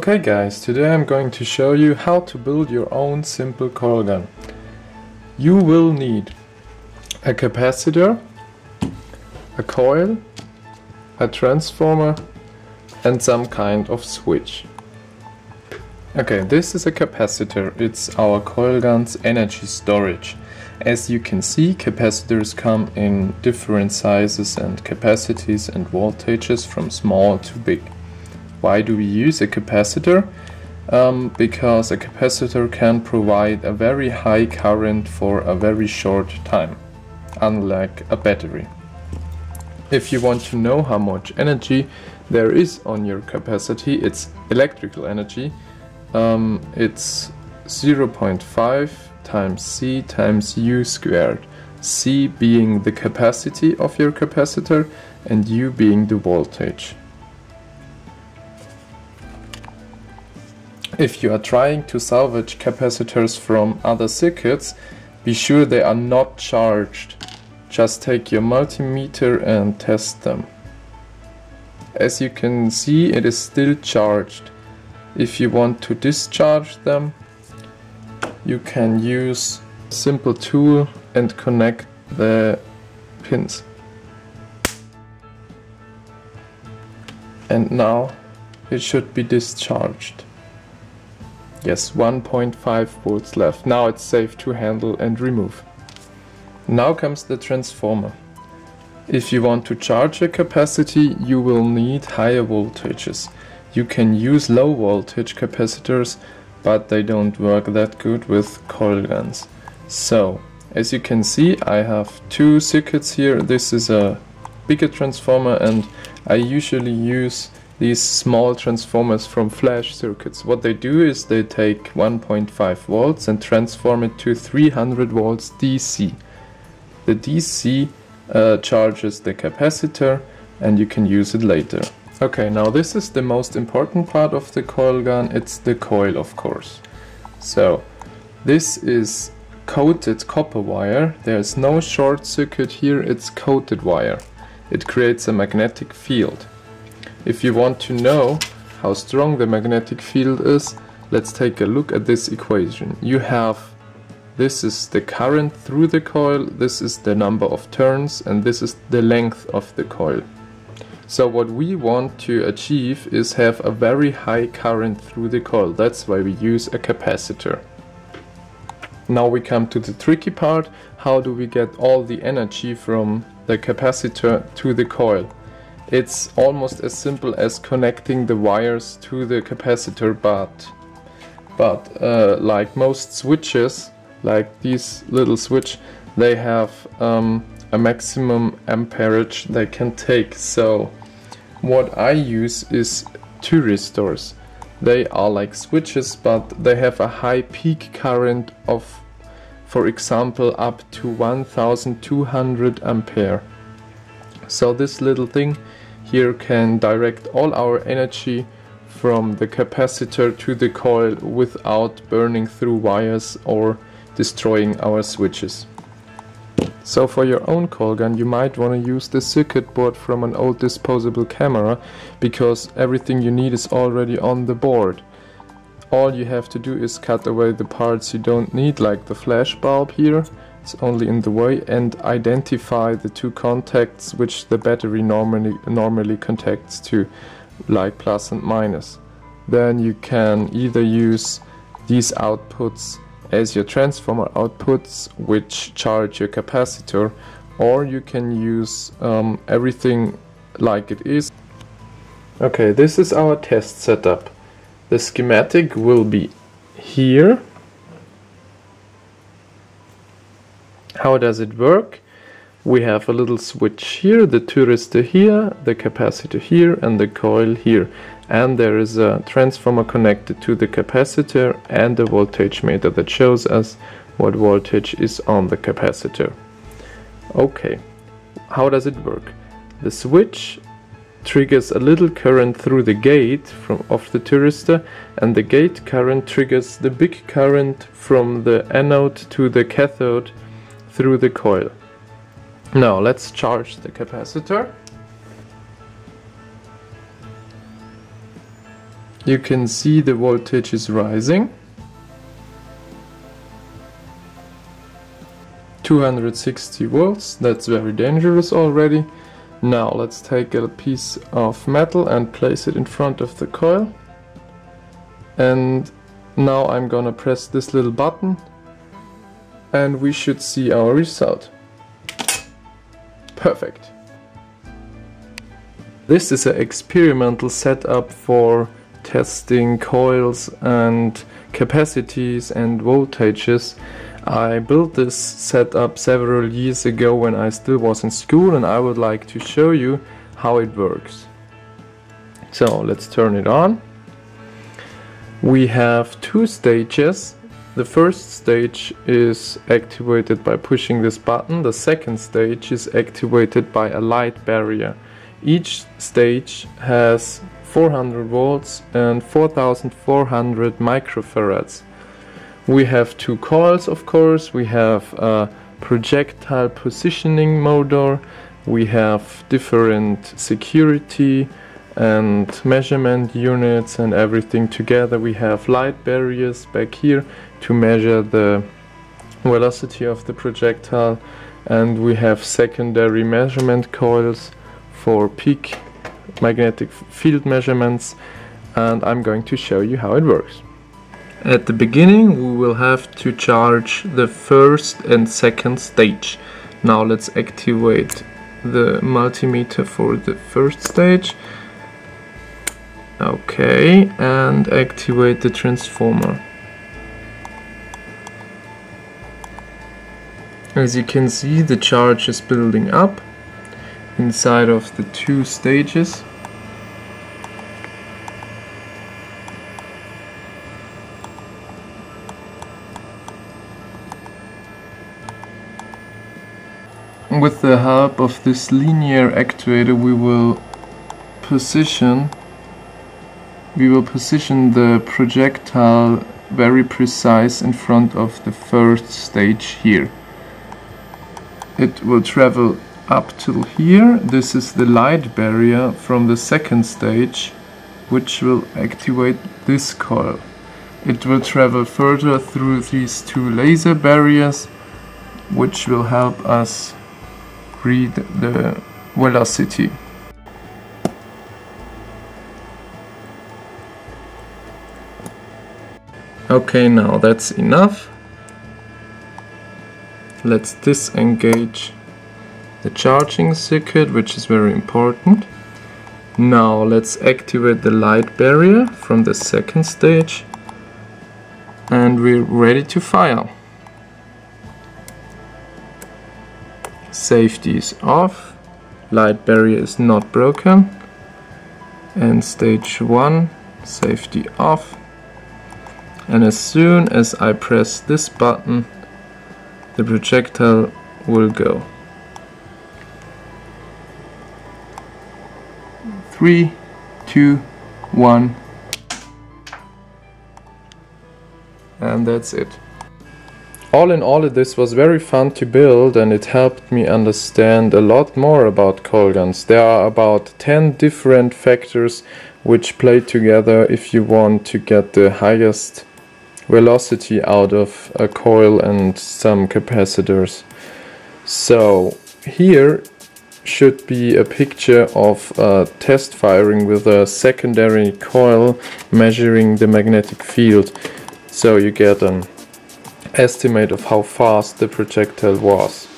Okay guys, today I'm going to show you how to build your own simple coilgun. You will need a capacitor, a coil, a transformer and some kind of switch. Okay, this is a capacitor, it's our coilgun's energy storage. As you can see, capacitors come in different sizes and capacities and voltages from small to big. Why do we use a capacitor? Because a capacitor can provide a very high current for a very short time, unlike a battery. If you want to know how much energy there is on your capacity, it's electrical energy, it's 0.5 times C times U squared. C being the capacity of your capacitor and U being the voltage. If you are trying to salvage capacitors from other circuits, be sure they are not charged. Just take your multimeter and test them. As you can see, it is still charged. If you want to discharge them, you can use a simple tool and connect the pins. And now it should be discharged. Yes, 1.5 volts left. Now it's safe to handle and remove. Now comes the transformer. If you want to charge a capacity, you will need higher voltages. You can use low voltage capacitors, but they don't work that good with coilguns. So, as you can see, I have two circuits here. This is a bigger transformer and I usually use these small transformers from flash circuits. What they do is they take 1.5 volts and transform it to 300 volts DC. The DC charges the capacitor and you can use it later. Okay, now this is the most important part of the coilgun. It's the coil, of course. So this is coated copper wire. There's no short circuit here, it's coated wire. It creates a magnetic field. If you want to know how strong the magnetic field is, let's take a look at this equation. You have, this is the current through the coil, this is the number of turns, and this is the length of the coil. So what we want to achieve is have a very high current through the coil. That's why we use a capacitor. Now we come to the tricky part. How do we get all the energy from the capacitor to the coil? It's almost as simple as connecting the wires to the capacitor, but like most switches, like this little switch, they have a maximum amperage they can take. So what I use is thyristors. They are like switches, but they have a high peak current of, for example, up to 1200 ampere. So this little thing here can direct all our energy from the capacitor to the coil without burning through wires or destroying our switches. So for your own coilgun, you might want to use the circuit board from an old disposable camera, because everything you need is already on the board. All you have to do is cut away the parts you don't need, like the flash bulb here. It's only in the way, and identify the two contacts which the battery normally contacts to, like plus and minus. Then you can either use these outputs as your transformer outputs, which charge your capacitor, or you can use everything like it is. Okay, this is our test setup. The schematic will be here. How does it work? We have a little switch here, the thyristor here, the capacitor here and the coil here. And there is a transformer connected to the capacitor and a voltage meter that shows us what voltage is on the capacitor. Okay, how does it work? The switch triggers a little current through the gate of the thyristor, and the gate current triggers the big current from the anode to the cathode through the coil. Now let's charge the capacitor. you can see the voltage is rising. 260 volts, that's very dangerous already. Now let's take a piece of metal and place it in front of the coil. And now I'm gonna press this little button and we should see our result. Perfect. This is an experimental setup for testing coils and capacities and voltages. I built this setup several years ago when I still was in school, and I would like to show you how it works. So let's turn it on. We have two stages. The first stage is activated by pushing this button. The second stage is activated by a light barrier. Each stage has 400 volts and 4400 microfarads. We have two coils, of course. We have a projectile positioning motor. We have different security and measurement units and everything together. We have light barriers back here to measure the velocity of the projectile, and we have secondary measurement coils for peak magnetic field measurements, and I'm going to show you how it works. At the beginning we will have to charge the first and second stage. Now let's activate the multimeter for the first stage. Okay, and activate the transformer. As you can see, the charge is building up inside of the two stages. With the help of this linear actuator, we will position the projectile very precise in front of the first stage here. It will travel up till here. This is the light barrier from the second stage, which will activate this coil. It will travel further through these two laser barriers, which will help us read the velocity. Okay, now that's enough. Let's disengage the charging circuit, which is very important. Now let's activate the light barrier from the second stage, and we're ready to fire. Safety is off, light barrier is not broken, and stage 1, safety off. And as soon as I press this button, the projectile will go. 3, 2, 1, and that's it. All in all, this was very fun to build, and it helped me understand a lot more about Coilguns. There are about 10 different factors which play together if you want to get the highest velocity out of a coil and some capacitors. So here should be a picture of test firing with a secondary coil measuring the magnetic field, so you get an estimate of how fast the projectile was.